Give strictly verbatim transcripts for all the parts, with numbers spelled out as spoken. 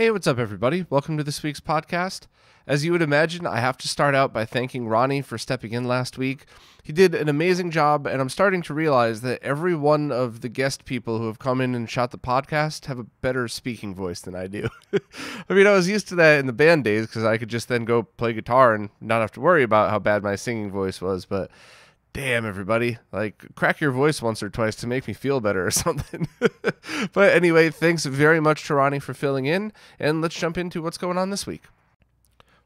Hey, what's up, everybody? Welcome to this week's podcast. As you would imagine, I have to start out by thanking Rany for stepping in last week. He did an amazing job, and I'm starting to realize that every one of the guest people who have come in and shot the podcast have a better speaking voice than I do. I mean, I was used to that in the band days because I could just then go play guitar and not have to worry about how bad my singing voice was, but damn, everybody, like, crack your voice once or twice to make me feel better or something. But anyway, thanks very much to Rany for filling in, and let's jump into what's going on this week.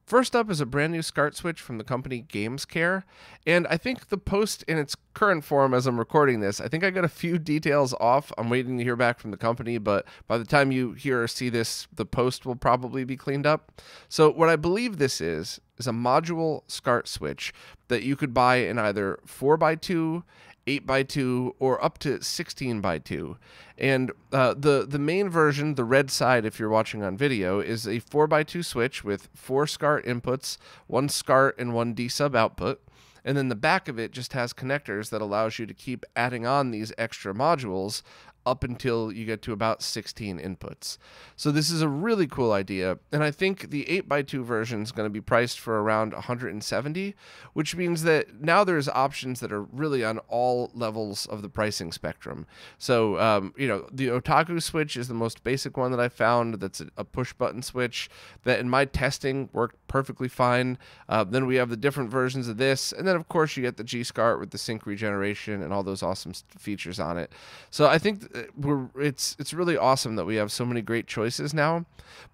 First up is a brand new SCART switch from the company Gamescare, and I think the post in its current form as I'm recording this, I think I got a few details off. I'm waiting to hear back from the company, but by the time you hear or see this, the post will probably be cleaned up. So what I believe this is, is a module SCART switch that you could buy in either four by two, eight by two, or up to sixteen by two. And uh, the, the main version, the red side if you're watching on video, is a four by two switch with four SCART inputs, one SCART and one D sub output. And then the back of it just has connectors that allows you to keep adding on these extra modules up until you get to about sixteen inputs. So this is a really cool idea. And I think the eight by two version is going to be priced for around one hundred seventy dollars, which means that now there's options that are really on all levels of the pricing spectrum. So, um, you know, the Otaku switch is the most basic one that I found. That's a push button switch that in my testing worked perfectly fine. Uh, then we have the different versions of this. And then of course you get the G SCART with the sync regeneration and all those awesome features on it. So I think we're, it's it's really awesome that we have so many great choices now.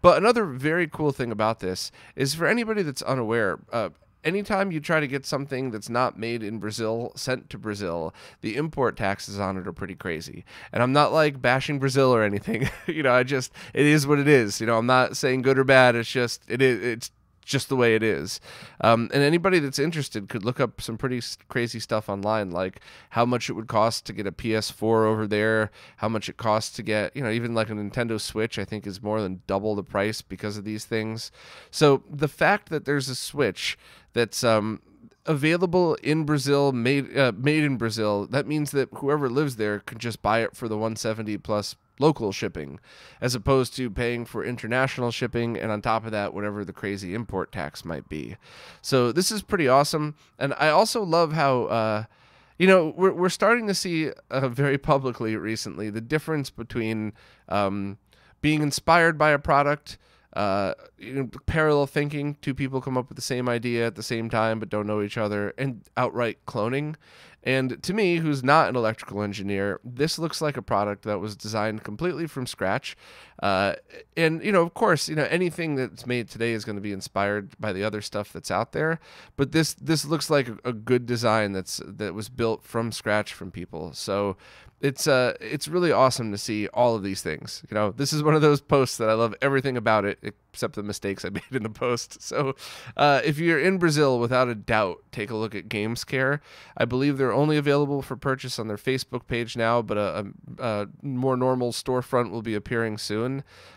But another very cool thing about this is, for anybody that's unaware, uh, anytime you try to get something that's not made in Brazil sent to Brazil, the import taxes on it are pretty crazy. And I'm not like bashing Brazil or anything. You know, I just, it is what it is. You know, I'm not saying good or bad. It's just, it is, it's just the way it is. Um, and anybody that's interested could look up some pretty crazy stuff online, like how much it would cost to get a P S four over there, how much it costs to get, you know, even like a Nintendo Switch, I think is more than double the price because of these things. So the fact that there's a Switch that's um, available in Brazil, made, uh, made in Brazil, that means that whoever lives there could just buy it for the one seventy plus local shipping, as opposed to paying for international shipping and on top of that whatever the crazy import tax might be. So this is pretty awesome. And I also love how uh you know, we're, we're starting to see uh, very publicly recently the difference between um being inspired by a product, uh you know, parallel thinking, two people come up with the same idea at the same time but don't know each other, and outright cloning. And to me, who's not an electrical engineer, this looks like a product that was designed completely from scratch. Uh, and, you know, of course, you know, anything that's made today is going to be inspired by the other stuff that's out there. But this this looks like a, a good design that's that was built from scratch from people. So it's uh, it's really awesome to see all of these things. You know, this is one of those posts that I love everything about it, except the mistakes I made in the post. So uh, if you're in Brazil, without a doubt, take a look at Gamescare. I believe they're only available for purchase on their Facebook page now, but a, a, a more normal storefront will be appearing soon.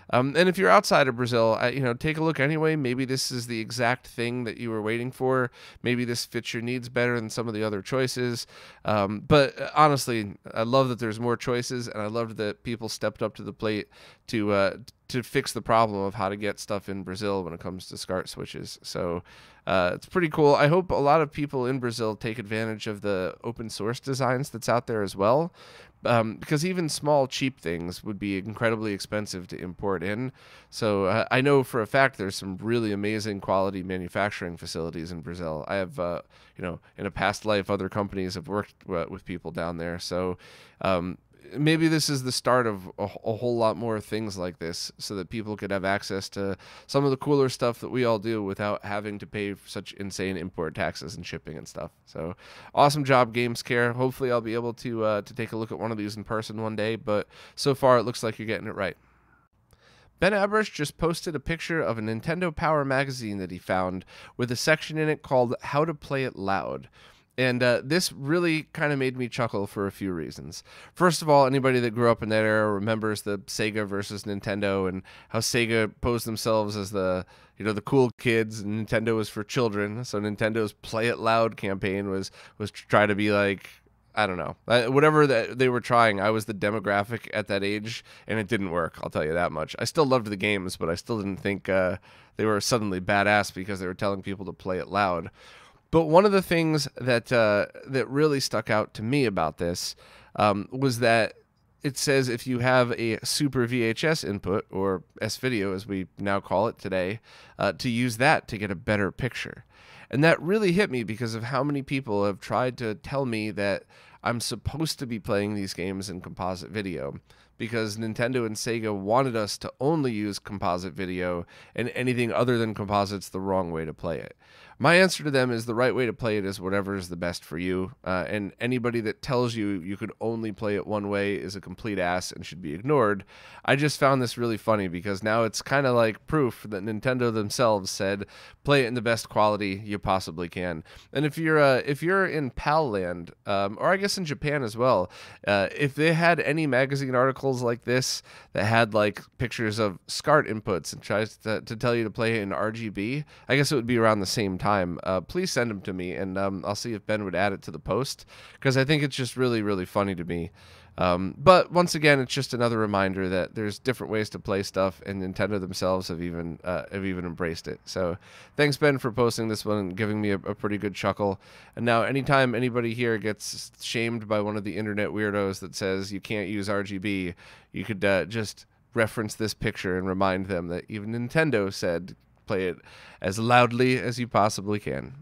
Um, and if you're outside of Brazil, I, you know, take a look anyway. Maybe this is the exact thing that you were waiting for. Maybe this fits your needs better than some of the other choices. Um, but honestly, I love that there's more choices, and I loved that people stepped up to the plate to uh, to fix the problem of how to get stuff in Brazil when it comes to SCART switches. So uh, it's pretty cool. I hope a lot of people in Brazil take advantage of the open source designs that's out there as well, um, because even small cheap things would be incredibly expensive to import in. So uh, I know for a fact there's some really amazing quality manufacturing facilities in Brazil. I have, uh, you know, in a past life, other companies have worked uh, with people down there. So um, maybe this is the start of a, a whole lot more things like this, so that people could have access to some of the cooler stuff that we all do without having to pay such insane import taxes and shipping and stuff. So awesome job, Gamescare. Hopefully I'll be able to, uh, to take a look at one of these in person one day, but so far it looks like you're getting it right. Ben Abbers just posted a picture of a Nintendo Power magazine that he found with a section in it called How to Play It Loud. And uh, this really kind of made me chuckle for a few reasons. First of all, anybody that grew up in that era remembers the Sega versus Nintendo and how Sega posed themselves as the, you know, the cool kids, and Nintendo was for children. So Nintendo's Play It Loud campaign was was to try to be like, I don't know. I, whatever that they were trying, I was the demographic at that age, and it didn't work. I'll tell you that much. I still loved the games, but I still didn't think uh, they were suddenly badass because they were telling people to play it loud. But one of the things that uh, that really stuck out to me about this um, was that it says if you have a Super V H S input, or S-Video as we now call it today, uh, to use that to get a better picture. And that really hit me because of how many people have tried to tell me that I'm supposed to be playing these games in composite video, because Nintendo and Sega wanted us to only use composite video, and anything other than composite's the wrong way to play it. My answer to them is the right way to play it is whatever is the best for you, uh, and anybody that tells you you could only play it one way is a complete ass and should be ignored. I just found this really funny because now it's kind of like proof that Nintendo themselves said, play it in the best quality you possibly can. And if you're uh, if you're in PAL land, um, or I guess in Japan as well, uh, if they had any magazine articles like this that had like pictures of SCART inputs and tries to, to tell you to play it in R G B, I guess it would be around the same time. time uh please send them to me, and um I'll see if Ben would add it to the post, because I think it's just really really funny to me. Um but once again, it's just another reminder that there's different ways to play stuff, and Nintendo themselves have even uh have even embraced it. So thanks, Ben, for posting this one and giving me a, a pretty good chuckle. And now anytime anybody here gets shamed by one of the internet weirdos that says you can't use R G B, you could uh, just reference this picture and remind them that even Nintendo said play it as loudly as you possibly can.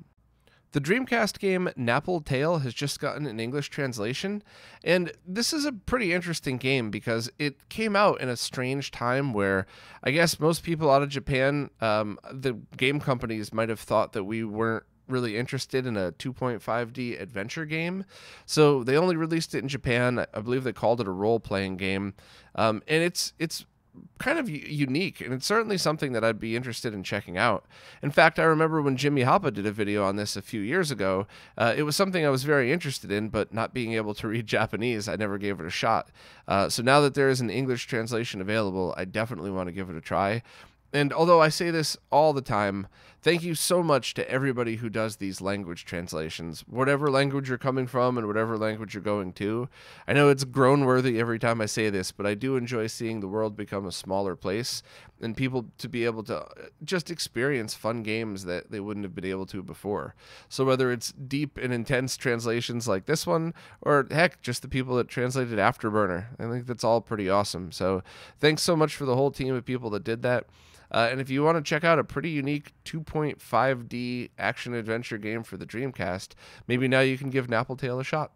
The Dreamcast game Napple Tale has just gotten an English translation, and this is a pretty interesting game because it came out in a strange time where I guess most people out of Japan, um, the game companies might have thought that we weren't really interested in a two point five D adventure game, so they only released it in Japan. I believe they called it a role-playing game, um, and it's it's kind of unique, and it's certainly something that I'd be interested in checking out. In fact, I remember when Jimmy Hoppa did a video on this a few years ago, uh, it was something I was very interested in, but not being able to read Japanese, I never gave it a shot. Uh, so now that there is an English translation available, I definitely want to give it a try. And although I say this all the time, thank you so much to everybody who does these language translations, whatever language you're coming from and whatever language you're going to. I know it's groan-worthy every time I say this, but I do enjoy seeing the world become a smaller place and people to be able to just experience fun games that they wouldn't have been able to before. So whether it's deep and intense translations like this one, or heck, just the people that translated Afterburner, I think that's all pretty awesome. So thanks so much for the whole team of people that did that. Uh, and if you want to check out a pretty unique two point five D action-adventure game for the Dreamcast, maybe now you can give Napple Tale a shot.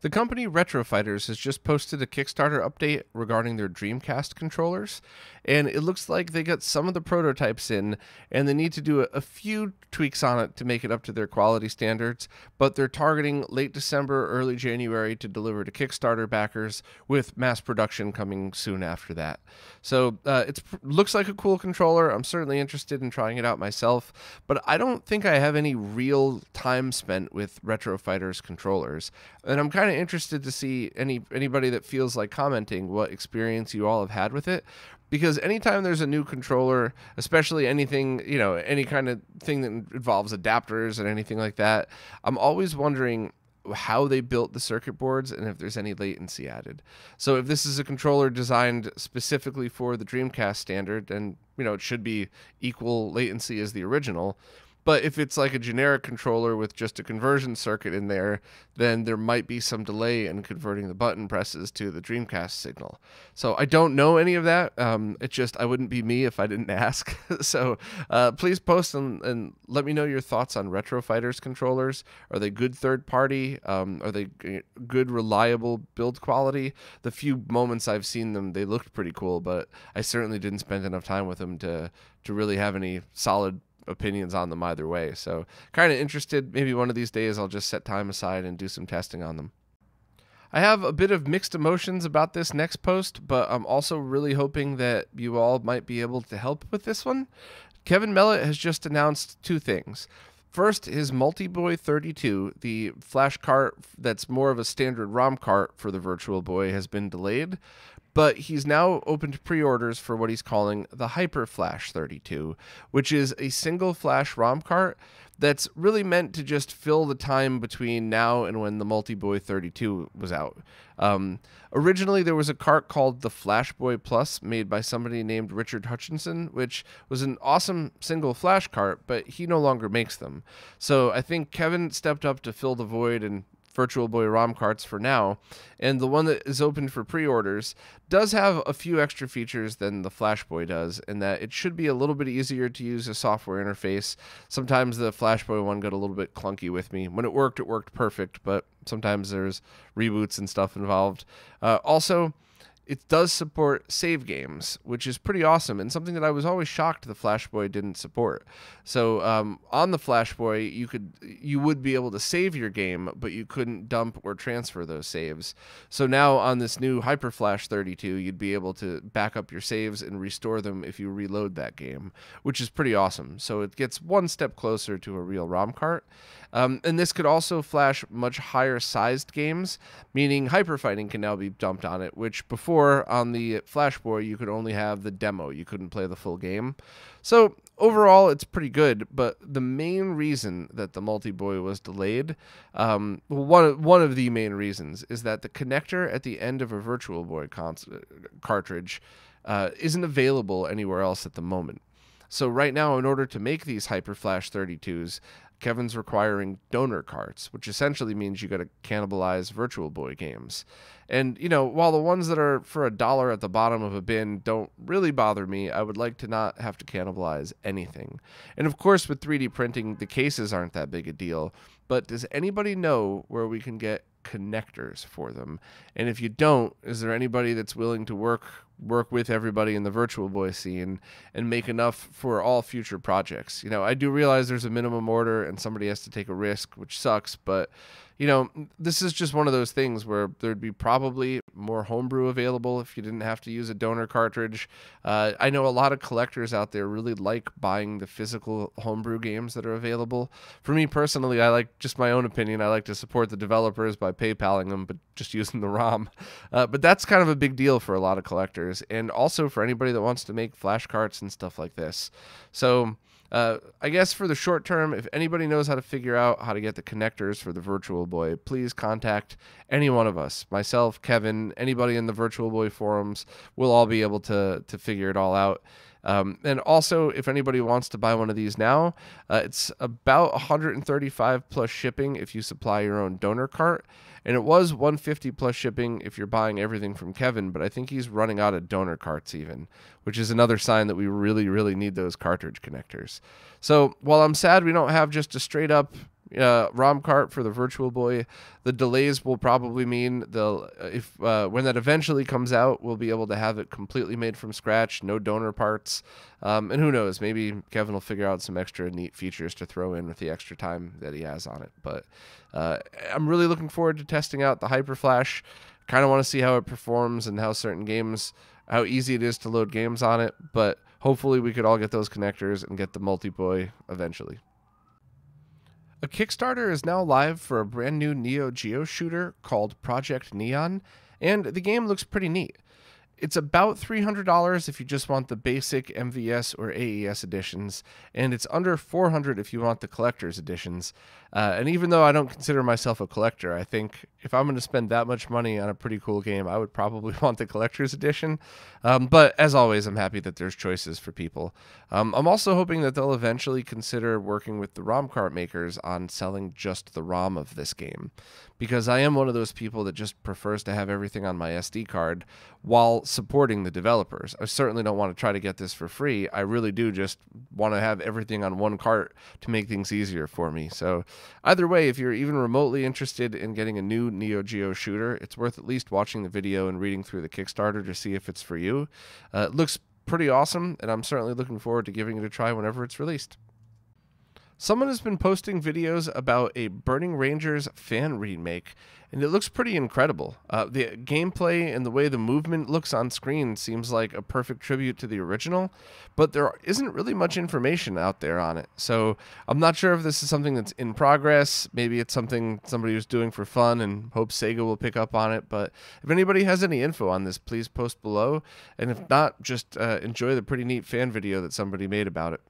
The company Retro Fighters has just posted a Kickstarter update regarding their Dreamcast controllers, and it looks like they got some of the prototypes in, and they need to do a, a few tweaks on it to make it up to their quality standards, but they're targeting late December, early January to deliver to Kickstarter backers, with mass production coming soon after that. So uh, it looks like a cool controller. I'm certainly interested in trying it out myself, but I don't think I have any real time spent with Retro Fighters controllers, and I'm kind of interested to see any anybody that feels like commenting what experience you all have had with it, because anytime there's a new controller, especially anything, you know, any kind of thing that involves adapters and anything like that, I'm always wondering how they built the circuit boards and if there's any latency added. So if this is a controller designed specifically for the Dreamcast standard, then, you know, it should be equal latency as the original. But if it's like a generic controller with just a conversion circuit in there, then there might be some delay in converting the button presses to the Dreamcast signal. So I don't know any of that. Um, it's just I wouldn't be me if I didn't ask. So uh, please post and, and let me know your thoughts on Retro Fighters controllers. Are they good third party? Um, are they good, reliable build quality? The few moments I've seen them, they looked pretty cool, but I certainly didn't spend enough time with them to, to really have any solid opinions on them either way. So kind of interested. Maybe one of these days I'll just set time aside and do some testing on them. I have a bit of mixed emotions about this next post, but I'm also really hoping that you all might be able to help with this one. Kevin Mellett has just announced two things. First, his MultiBoy thirty-two, the flash cart that's more of a standard ROM cart for the Virtual Boy, has been delayed, but he's now opened pre-orders for what he's calling the Hyper Flash thirty-two, which is a single flash ROM cart that's really meant to just fill the time between now and when the MultiBoy thirty-two was out. Um, originally, there was a cart called the Flash Boy Plus made by somebody named Richard Hutchinson, which was an awesome single flash cart, but he no longer makes them. So I think Kevin stepped up to fill the void and Virtual Boy ROM carts for now, and the one that is open for pre-orders does have a few extra features than the Flash Boy does, in that it should be a little bit easier to use a software interface. Sometimes the Flash Boy one got a little bit clunky with me. When it worked, it worked perfect, but sometimes there's reboots and stuff involved. Uh, also, it does support save games, which is pretty awesome, and something that I was always shocked the Flash Boy didn't support. So um, on the Flash Boy, you could you would be able to save your game, but you couldn't dump or transfer those saves. So now on this new Hyper Flash thirty-two, you'd be able to back up your saves and restore them if you reload that game, which is pretty awesome. So it gets one step closer to a real ROM cart. Um, and this could also flash much higher sized games, meaning Hyper Fighting can now be dumped on it, which before on the Flash Boy, you could only have the demo. You couldn't play the full game. So overall, it's pretty good, but the main reason that the MultiBoy was delayed, um, one, one of the main reasons, is that the connector at the end of a Virtual Boy cartridge uh, isn't available anywhere else at the moment. So right now, in order to make these Hyper Flash thirty-twos, Kevin's requiring donor carts, which essentially means you got to cannibalize Virtual Boy games. And, you know, while the ones that are for a dollar at the bottom of a bin don't really bother me, I would like to not have to cannibalize anything. And of course, with three D printing, the cases aren't that big a deal. But does anybody know where we can get connectors for them? And if you don't, is there anybody that's willing to work work with everybody in the Virtual Boy scene and make enough for all future projects? You know, I do realize there's a minimum order and somebody has to take a risk, which sucks, but you know, this is just one of those things where there'd be probably more homebrew available if you didn't have to use a donor cartridge. Uh, I know a lot of collectors out there really like buying the physical homebrew games that are available. For me personally, I like, just my own opinion, I like to support the developers by PayPaling them, but just using the ROM. Uh, but that's kind of a big deal for a lot of collectors, and also for anybody that wants to make flash carts and stuff like this. So Uh, I guess for the short term, if anybody knows how to figure out how to get the connectors for the Virtual Boy, please contact any one of us, myself, Kevin, anybody in the Virtual Boy forums. We'll all be able to, to figure it all out. Um, and also, if anybody wants to buy one of these now, uh, it's about one hundred thirty-five plus shipping if you supply your own donor cart. And it was one hundred fifty plus shipping if you're buying everything from Kevin, but I think he's running out of donor carts even, which is another sign that we really, really need those cartridge connectors. So while I'm sad we don't have just a straight up uh, ROM cart for the Virtual Boy, the delays will probably mean the if uh, when that eventually comes out, we'll be able to have it completely made from scratch, no donor parts. Um, and who knows, maybe Kevin will figure out some extra neat features to throw in with the extra time that he has on it. But uh, I'm really looking forward to testing out the Hyper Flash. Kind of want to see how it performs and how certain games, how easy it is to load games on it. But hopefully we could all get those connectors and get the MultiBoy eventually. A Kickstarter is now live for a brand new Neo Geo shooter called Project Neon, and the game looks pretty neat. It's about three hundred dollars if you just want the basic M V S or A E S editions, and it's under four hundred dollars if you want the collector's editions. Uh, and even though I don't consider myself a collector, I think if I'm going to spend that much money on a pretty cool game, I would probably want the collector's edition. Um, but as always, I'm happy that there's choices for people. Um, I'm also hoping that they'll eventually consider working with the ROM cart makers on selling just the ROM of this game, because I am one of those people that just prefers to have everything on my S D card while supporting the developers. I certainly don't want to try to get this for free. I really do just want to have everything on one cart to make things easier for me. So either way, if you're even remotely interested in getting a new Neo Geo shooter, it's worth at least watching the video and reading through the Kickstarter to see if it's for you. Uh, it looks pretty awesome, and I'm certainly looking forward to giving it a try whenever it's released. Someone has been posting videos about a Burning Rangers fan remake, and it looks pretty incredible. Uh, the gameplay and the way the movement looks on screen seems like a perfect tribute to the original, but there isn't really much information out there on it. So I'm not sure if this is something that's in progress. Maybe it's something somebody was doing for fun and hopes Sega will pick up on it. But if anybody has any info on this, please post below. And if not, just uh, enjoy the pretty neat fan video that somebody made about it.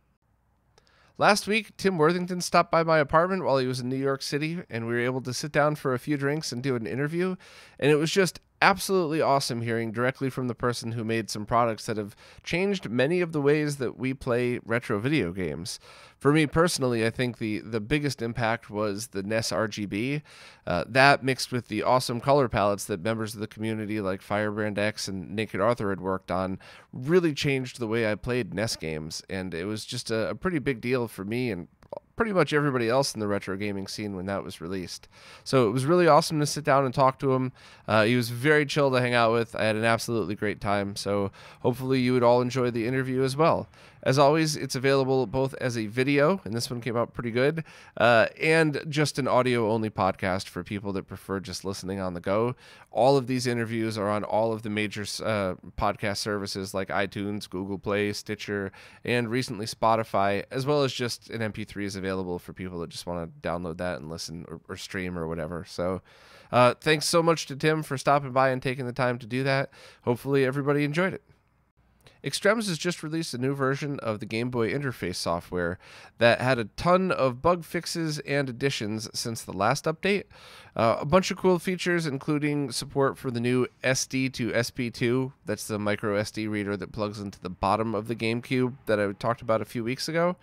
Last week, Tim Worthington stopped by my apartment while he was in New York City, and we were able to sit down for a few drinks and do an interview, and it was just absolutely awesome hearing directly from the person who made some products that have changed many of the ways that we play retro video games. For me personally, I think the, the biggest impact was the N E S R G B. Uh, that mixed with the awesome color palettes that members of the community like Firebrand X and Naked Arthur had worked on really changed the way I played N E S games. And it was just a, a pretty big deal for me and pretty much everybody else in the retro gaming scene when that was released. So it was really awesome to sit down and talk to him. Uh, he was very chill to hang out with. I had an absolutely great time. So hopefully you would all enjoy the interview as well. As always, it's available both as a video, and this one came out pretty good, uh, and just an audio-only podcast for people that prefer just listening on the go. All of these interviews are on all of the major uh, podcast services like iTunes, Google Play, Stitcher, and recently Spotify, as well as just an M P three is available for people that just want to download that and listen or, or stream or whatever. So uh, thanks so much to Tim for stopping by and taking the time to do that. Hopefully everybody enjoyed it. Extrems has just released a new version of the Game Boy Interface software that had a ton of bug fixes and additions since the last update. Uh, a bunch of cool features, including support for the new S D to S P two. That's the micro S D reader that plugs into the bottom of the GameCube that I talked about a few weeks ago.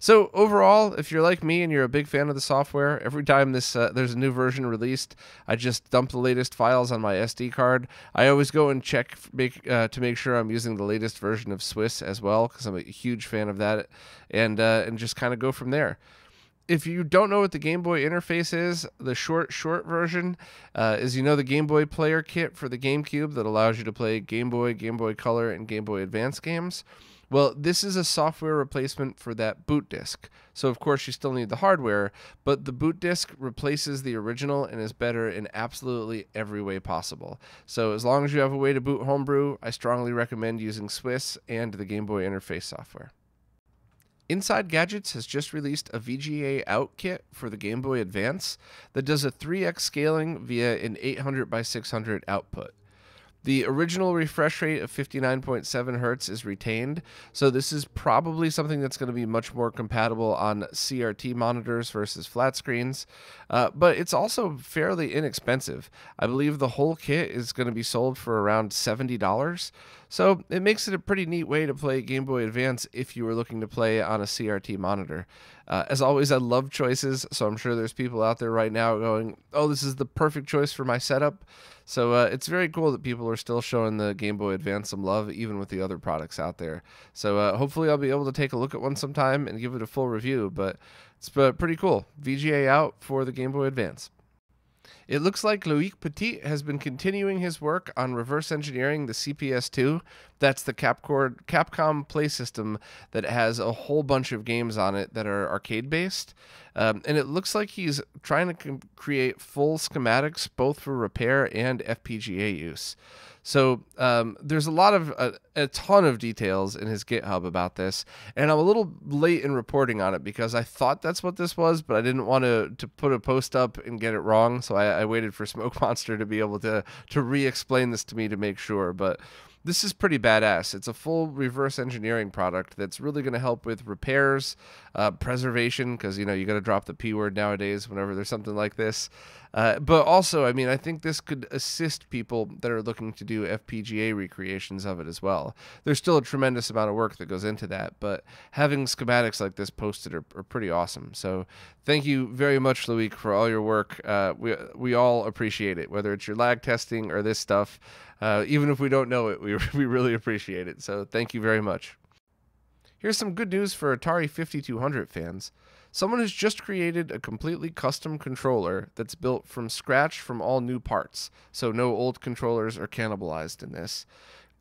So overall, if you're like me and you're a big fan of the software, every time this uh, there's a new version released, I just dump the latest files on my S D card. I always go and check make, uh, to make sure I'm using the latest version version of Swiss as well, because I'm a huge fan of that, and uh, and just kind of go from there. If you don't know what the Game Boy Interface is, the short, short version uh, is, you know, the Game Boy Player Kit for the GameCube that allows you to play Game Boy, Game Boy Color, and Game Boy Advance games. Well, this is a software replacement for that boot disk. So, of course, you still need the hardware, but the boot disk replaces the original and is better in absolutely every way possible. So, as long as you have a way to boot homebrew, I strongly recommend using Swiss and the Game Boy Interface software. Inside Gadgets has just released a V G A out kit for the Game Boy Advance that does a three X scaling via an eight hundred by six hundred output. The original refresh rate of fifty-nine point seven hertz is retained, so this is probably something that's going to be much more compatible on C R T monitors versus flat screens, uh, but it's also fairly inexpensive. I believe the whole kit is going to be sold for around seventy dollars, so it makes it a pretty neat way to play Game Boy Advance if you were looking to play on a C R T monitor. Uh, as always, I love choices, so I'm sure there's people out there right now going, oh, this is the perfect choice for my setup. So uh, it's very cool that people are still showing the Game Boy Advance some love, even with the other products out there. So uh, hopefully I'll be able to take a look at one sometime and give it a full review, but it's uh, pretty cool. V G A out for the Game Boy Advance. It looks like Loïc Petit has been continuing his work on reverse engineering the C P S two. That's the Capcom Play System that has a whole bunch of games on it that are arcade-based. Um, and it looks like he's trying to create full schematics both for repair and F P G A use. So um, there's a lot of uh, a ton of details in his GitHub about this, and I'm a little late in reporting on it because I thought that's what this was, but I didn't want to to put a post up and get it wrong. So I, I waited for SmokeMonster to be able to to re-explain this to me to make sure. But this is pretty badass. It's a full reverse engineering product that's really going to help with repairs, uh, preservation, because you know you got to drop the P word nowadays whenever there's something like this. Uh, but also, I mean, I think this could assist people that are looking to do F P G A recreations of it as well. There's still a tremendous amount of work that goes into that, but having schematics like this posted are, are pretty awesome. So thank you very much, Loïc, for all your work. Uh, we, we all appreciate it, whether it's your lag testing or this stuff. Uh, even if we don't know it, we, we really appreciate it. So thank you very much. Here's some good news for Atari fifty-two hundred fans. Someone has just created a completely custom controller that's built from scratch from all new parts, so no old controllers are cannibalized in this.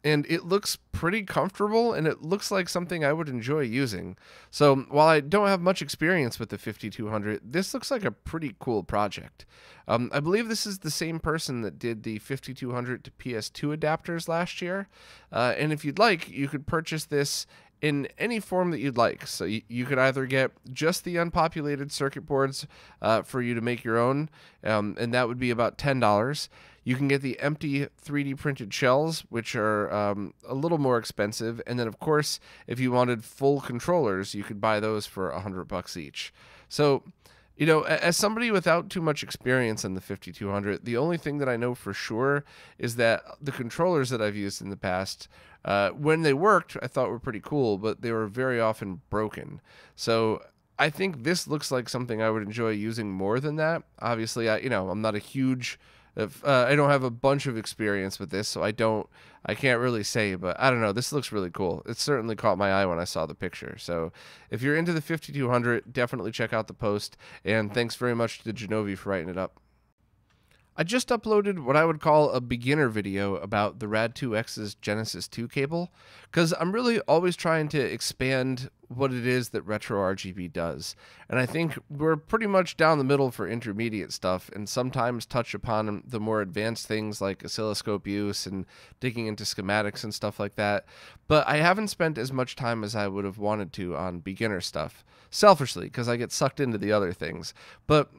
And it looks pretty comfortable, and it looks like something I would enjoy using. So while I don't have much experience with the fifty-two hundred, this looks like a pretty cool project. Um, I believe this is the same person that did the fifty-two hundred to P S two adapters last year. Uh, and if you'd like, you could purchase this in any form that you'd like. So you, you could either get just the unpopulated circuit boards uh, for you to make your own, um, and that would be about ten dollars. You can get the empty three D printed shells, which are um, a little more expensive. And then, of course, if you wanted full controllers, you could buy those for a hundred bucks each. So, you know, as somebody without too much experience in the fifty-two hundred, the only thing that I know for sure is that the controllers that I've used in the past, uh, when they worked, I thought were pretty cool, but they were very often broken. So I think this looks like something I would enjoy using more than that. Obviously, I, you know, I'm not a huge... If, uh, I don't have a bunch of experience with this, so I don't, I can't really say, but I don't know. This looks really cool. It certainly caught my eye when I saw the picture. So if you're into the fifty-two hundred, definitely check out the post. And thanks very much to Genovi for writing it up. I just uploaded what I would call a beginner video about the rad two X's Genesis two cable, because I'm really always trying to expand what it is that RetroRGB does. And I think we're pretty much down the middle for intermediate stuff, and sometimes touch upon the more advanced things like oscilloscope use and digging into schematics and stuff like that. But I haven't spent as much time as I would have wanted to on beginner stuff, selfishly, because I get sucked into the other things. But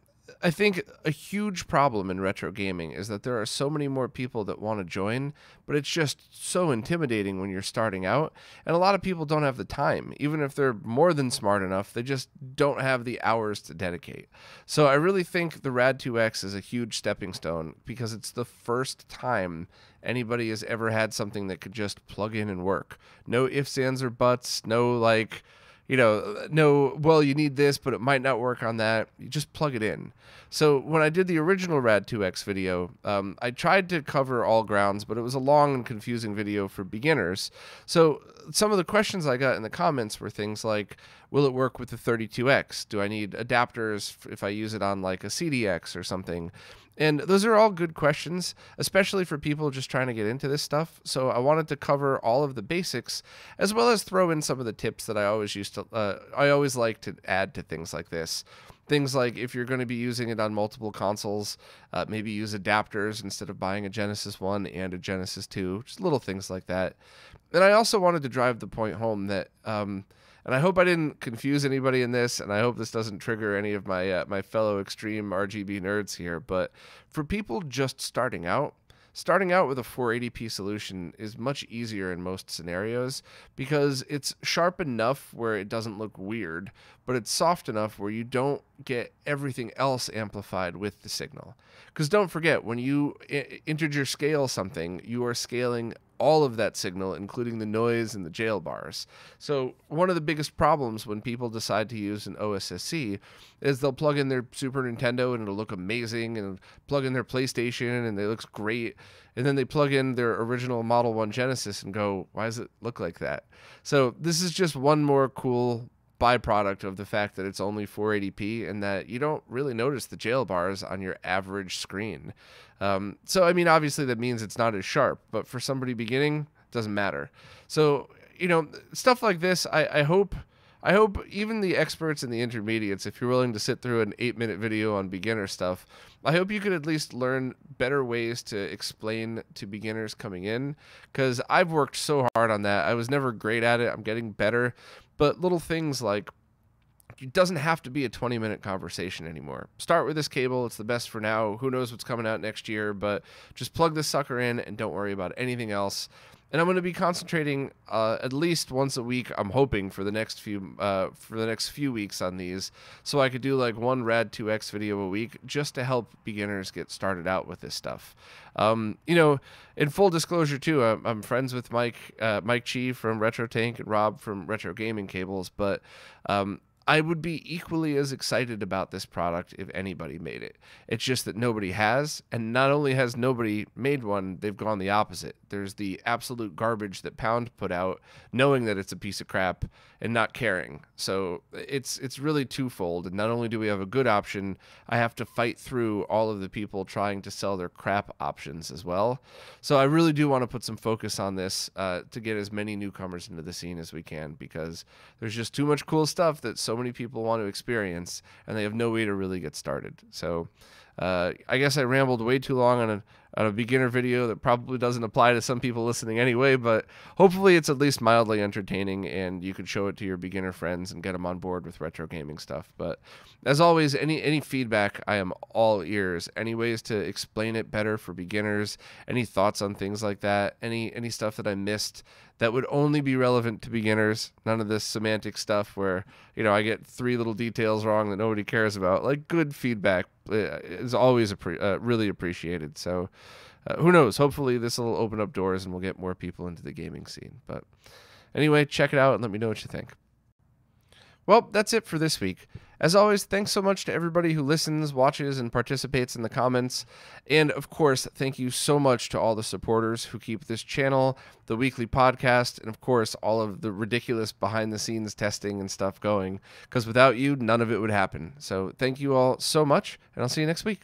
I think a huge problem in retro gaming is that there are so many more people that want to join, but it's just so intimidating when you're starting out, and a lot of people don't have the time. Even if they're more than smart enough, they just don't have the hours to dedicate. So I really think the rad two X is a huge stepping stone, because it's the first time anybody has ever had something that could just plug in and work. No ifs, ands, or buts, no like... You know, no, well, you need this, but it might not work on that. You just plug it in. So when I did the original rad two X video, um, I tried to cover all grounds, but it was a long and confusing video for beginners. So some of the questions I got in the comments were things like, will it work with the thirty-two X? Do I need adapters if I use it on like a C D X or something? And those are all good questions, especially for people just trying to get into this stuff. So I wanted to cover all of the basics, as well as throw in some of the tips that I always used to, uh, I always like to add to things like this. Things like if you're going to be using it on multiple consoles, uh, maybe use adapters instead of buying a Genesis one and a Genesis two, just little things like that. And I also wanted to drive the point home that, um, and I hope I didn't confuse anybody in this, and I hope this doesn't trigger any of my, uh, my fellow extreme R G B nerds here, but for people just starting out, starting out with a four eighty p solution is much easier in most scenarios, because it's sharp enough where it doesn't look weird, but it's soft enough where you don't get everything else amplified with the signal. Because don't forget, when you integer scale something, you are scaling all of that signal, including the noise and the jail bars. So one of the biggest problems when people decide to use an O S S C is they'll plug in their Super Nintendo and it'll look amazing, and plug in their PlayStation and it looks great. And then they plug in their original Model one Genesis and go, why does it look like that? So this is just one more cool byproduct of the fact that it's only four eighty p and that you don't really notice the jail bars on your average screen. Um, so, I mean, obviously that means it's not as sharp, but for somebody beginning, it doesn't matter. So, you know, stuff like this, I, I hope... I hope even the experts and the intermediates, if you're willing to sit through an eight minute video on beginner stuff, I hope you could at least learn better ways to explain to beginners coming in, because I've worked so hard on that. I was never great at it. I'm getting better. But little things like, it doesn't have to be a twenty minute conversation anymore. Start with this cable. It's the best for now. Who knows what's coming out next year, but just plug this sucker in and don't worry about anything else. And I'm going to be concentrating uh, at least once a week, I'm hoping, for the next few uh, for the next few weeks on these, so I could do like one rad two X video a week just to help beginners get started out with this stuff. Um, you know, in full disclosure too, I'm, I'm friends with Mike uh, Mike Chi from Retro Tank and Rob from Retro Gaming Cables, but um, I would be equally as excited about this product if anybody made it. It's just that nobody has, and not only has nobody made one, they've gone the opposite. There's the absolute garbage that Pound put out, knowing that it's a piece of crap and not caring. So it's it's really twofold, and not only do we have a good option, I have to fight through all of the people trying to sell their crap options as well. So I really do want to put some focus on this uh, to get as many newcomers into the scene as we can, because there's just too much cool stuff that so many people want to experience and they have no way to really get started. So Uh, I guess I rambled way too long on a, on a beginner video that probably doesn't apply to some people listening anyway, but hopefully it's at least mildly entertaining and you can show it to your beginner friends and get them on board with retro gaming stuff. But as always, any, any feedback, I am all ears. Any ways to explain it better for beginners, any thoughts on things like that, any, any stuff that I missed that would only be relevant to beginners. None of this semantic stuff where, you know, I get three little details wrong that nobody cares about. Like, good feedback is always appre uh, really appreciated. So uh, who knows? Hopefully this will open up doors and we'll get more people into the gaming scene. But anyway, check it out and let me know what you think. Well, that's it for this week. As always, thanks so much to everybody who listens, watches, and participates in the comments. And, of course, thank you so much to all the supporters who keep this channel, the weekly podcast, and, of course, all of the ridiculous behind-the-scenes testing and stuff going. Because without you, none of it would happen. So thank you all so much, and I'll see you next week.